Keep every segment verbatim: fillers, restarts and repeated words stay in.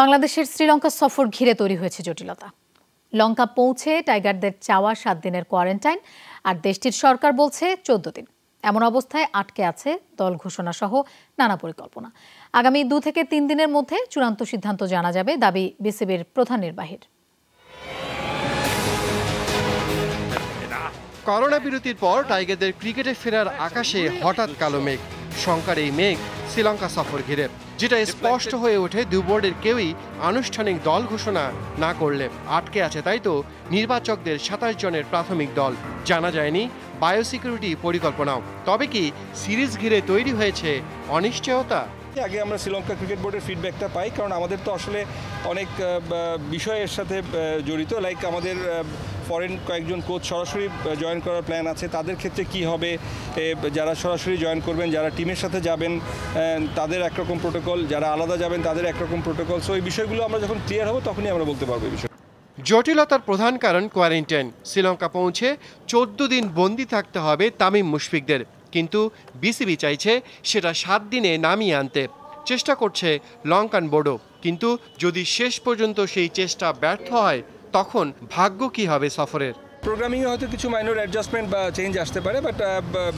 বাংলাদেশের শ্রীলঙ্কা সফর ঘিরে তৈরি হয়েছে জটিলতা। লঙ্কা পৌঁছে টাইগারদের চাওয়া সাত দিনের কোয়ারেন্টাইন, আর দেশটির সরকার বলছে চোদ্দ দিন। এমন অবস্থায় আটকে আছে দল ঘোষণা সহ নানা পরিকল্পনা। আগামী দু থেকে তিন দিনের মধ্যে চূড়ান্ত সিদ্ধান্ত জানা যাবে, দাবি বিসিবির প্রধান নির্বাহীর। করোনা বিরতির পর টাইগারদের ক্রিকেটে ফেরার আকাশে হঠাৎ কালো মেঘ। শঙ্কার এই মেঘ শ্রীলঙ্কা সফর ঘিরে, যেটা স্পষ্ট হয়ে ওঠে দুই বোর্ডের কেউই আনুষ্ঠানিক দল ঘোষণা না করলে। আটকে আছে তাই তো নির্বাচকদের সাতাশ জনের প্রাথমিক দল। জানা যায়নি বায়োসিকিউরিটি পরিকল্পনাও। তবে কি সিরিজ ঘিরে তৈরি হয়েছে অনিশ্চয়তা? আগে আমরা শ্রীলঙ্কা ক্রিকেট বোর্ডের ফিডব্যাকটা পাই, কারণ আমাদের তো আসলে অনেক বিষয়ের সাথে জড়িত। লাইক আমাদের ফরেন কয়েকজন কোচ সরাসরি জয়েন করার প্ল্যান আছে, তাদের ক্ষেত্রে কি হবে? যারা সরাসরি জয়েন করবেন, যারা টিমের সাথে যাবেন তাদের একরকম প্রোটোকল, যারা আলাদা যাবেন তাদের একরকম প্রোটোকল। সো এই বিষয়গুলো আমরা যখন ক্লিয়ার হব তখনই আমরা বলতে পারবো এই বিষয়ে। জটিলতার প্রধান কারণ কোয়ারেন্টাইন। শ্রীলঙ্কা পৌঁছে চোদ্দ দিন বন্দি থাকতে হবে তামিম মুশফিকদের, কিন্তু বিসিবি চাইছে সেটা সাত দিনে নামিয়ে আনতে। চেষ্টা করছে লঙ্কান বোর্ডও, কিন্তু যদি শেষ পর্যন্ত সেই চেষ্টা ব্যর্থ হয় তখন ভাগ্য কি হবে সফরের? প্রোগ্রামিংয়ে হয়তো কিছু মাইনর অ্যাডজাস্টমেন্ট বা চেঞ্জ আসতে পারে, বাট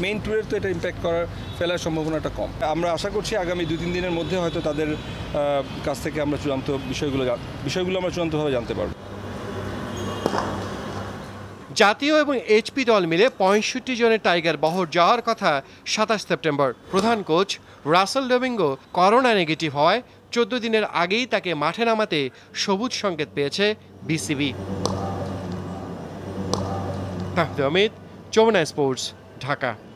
মেইন ট্যুরের তো এটা ইম্প্যাক্ট করার ফেলার সম্ভাবনাটা কম। আমরা আশা করছি আগামী দু তিন দিনের মধ্যে হয়তো তাদের কাছ থেকে আমরা চূড়ান্ত বিষয়গুলো বিষয়গুলো আমরা চূড়ান্তভাবে জানতে পারব। জাতীয় এবং এইচপি দল মিলে পঁয়ষট্টি জনের টাইগার বহর যাওয়ার কথা সাতাশ সেপ্টেম্বর। প্রধান coach Russell Domingo corona negative হওয়ায় চোদ্দ দিনের আগেই তাকে মাঠে নামাতে সবুজ সংকেত পেয়েছে বিসিবি। তমিম, যমুনা স্পোর্টস, ঢাকা।